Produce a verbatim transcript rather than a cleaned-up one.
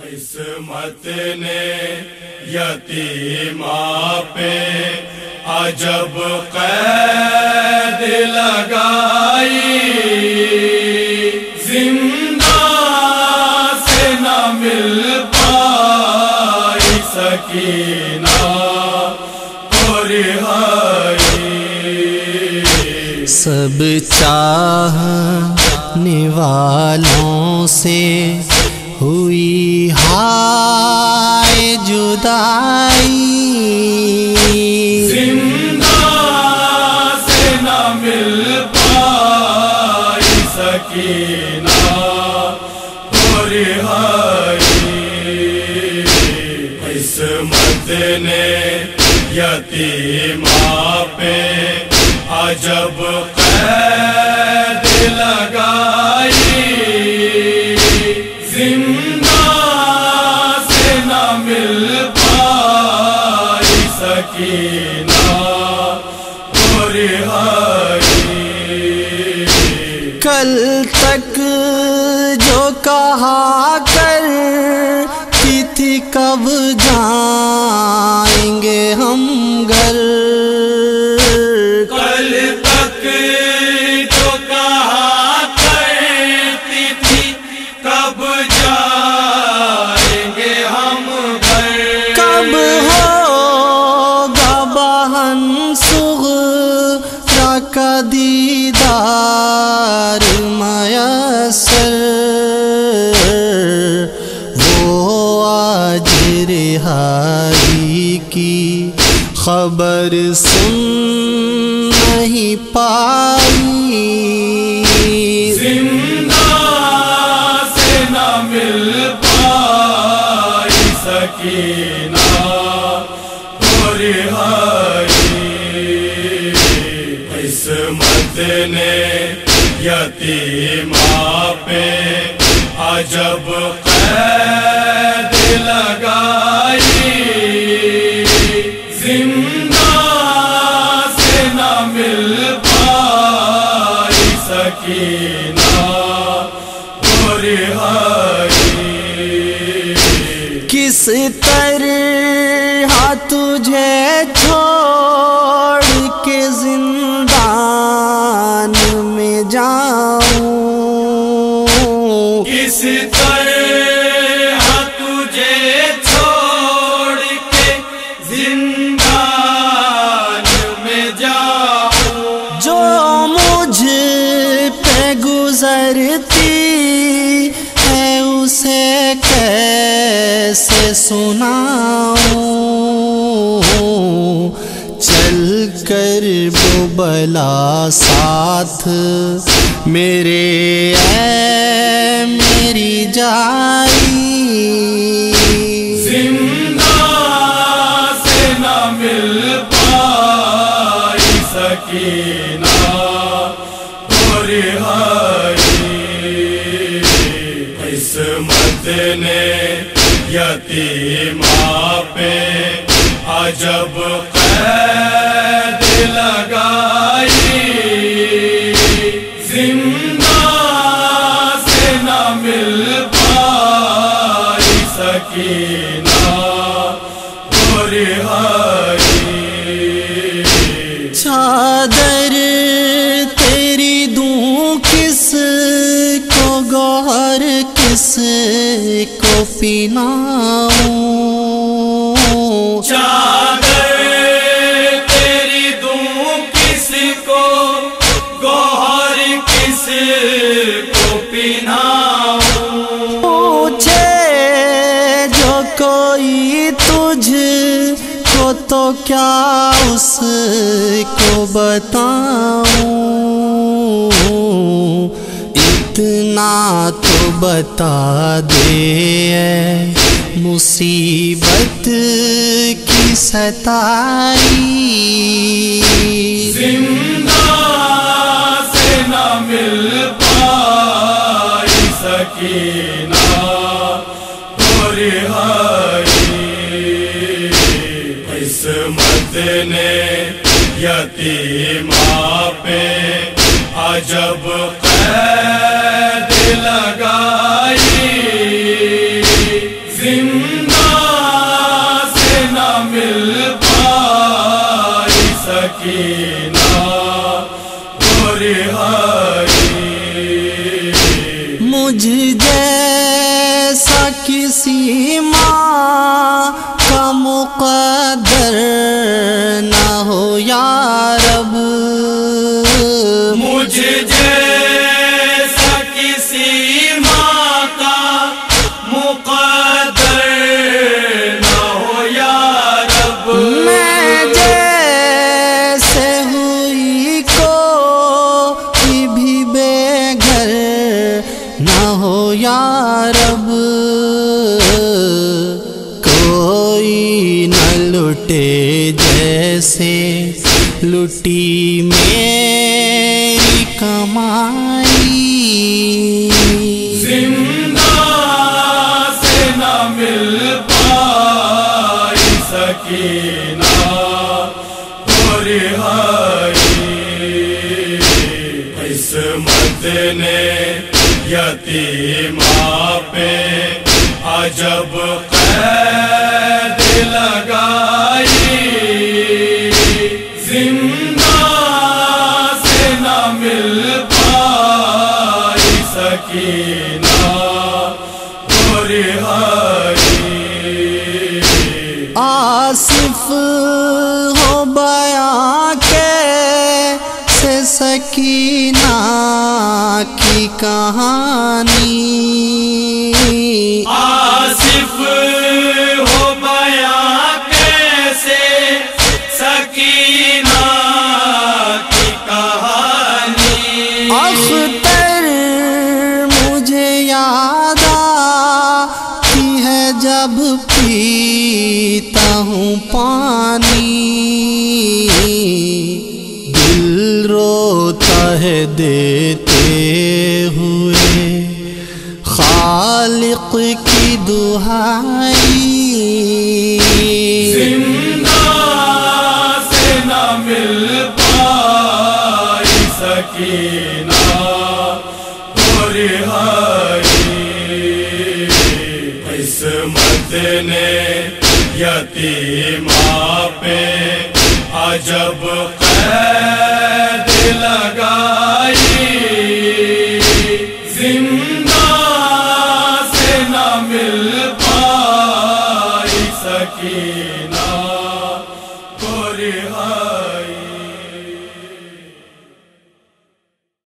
قسمت نے یتیمہ پہ عجب قید لگائی، زندہ سے نہ مل پائی سکینہ کو رہائی۔ سب چاہنے والوں سے ہوئی ہائے جدائی، زندہ سے نہ مل پائی سکینہ کو رہائی۔ قسمت نے یتیمہ پہ عجب قید لگائی، زندہ سے نہ مل پائی سکینہ کو رہائی۔ کل تک جو کہا کرتی تھی کب جائیں گے ہم گھر، دیدار میسر وہ آج رہائی کی خبر سن نہیں پائی، زندہ سے نہ مل پائی سکینہ کو رہائی۔ قسمت نے یتیمہ پہ عجب قید لگائی، زندہ سے نہ مل پائی سکینہ کو رہائی۔ کس طرح تجھے چھوڑ کے زندان میں جاؤں، کس طرح تجھے چھوڑ کے زندان میں جاؤں، جو مجھ پہ گزرتی ہے اسے کیسے سناؤں۔ چل کر وہ بلا ساتھ میرے اے میری جائی، زندہ سے نہ مل پائی سکینہ کو رہائی۔ قسمت نے یتیمہ پہ عجب قید لگائی، زندہ سے نہ مل پائی سکینہ کو رہائی۔ چادر تیری دوں کس کو گوہر کس کو پیناؤں، چادر تیری دوں کس کو گوہر کس کو پیناؤں، پوچھے جو کوئی تجھ کو تو کیا اس کو بتاؤں۔ اتنا تو بتا دے مصیبت کی ستائی، زندہ سے نہ مل پائی سکینہ کو رہائی۔ قسمت نے یتیمہ پہ عجب قید لگائی، मुझ जैसा किसी माँ का मुकद्दर ना हो या रब, मुझ जैसा किसी माँ का मुकद्दर ना हो या रब। मैं जैसे हुई को भी बेघर ना हो या रब। कोई न लुटे जैसे लुटी मेरी कमाई, जिंदा से न मिल पाई सकीना और रिहाई। किस्मत ने यतीमा पे अजब कैद लगाई, जिंदा से न मिल पाई सकीना और रिहाई। आसिफ हो बयां कैसे सकीना की कहानी, आसिफ हो बयां कैसे सकीना की कहानी। अख्तर मुझे याद आती है जब पीता हूँ पानी, दिल रोता है देते हुए खालिक की दुहाई, जिंदा से न मिल पाई सकीना और रिहाई। किस्मत ने यतीमा पे अजब कैद लगाई।